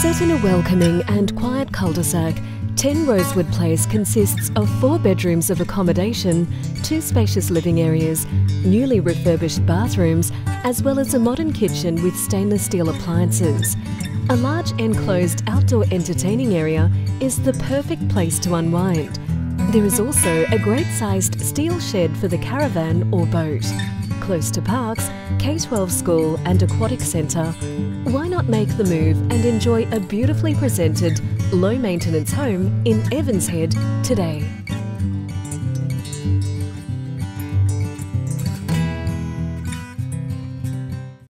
Set in a welcoming and quiet cul-de-sac, 10 Rosewood Place consists of 4 bedrooms of accommodation, 2 spacious living areas, newly refurbished bathrooms, as well as a modern kitchen with stainless steel appliances. A large enclosed outdoor entertaining area is the perfect place to unwind. There is also a great-sized steel shed for the caravan or boat. Close to parks, K-12 school and aquatic centre, why not make the move and enjoy a beautifully presented, low-maintenance home in Evans Head today?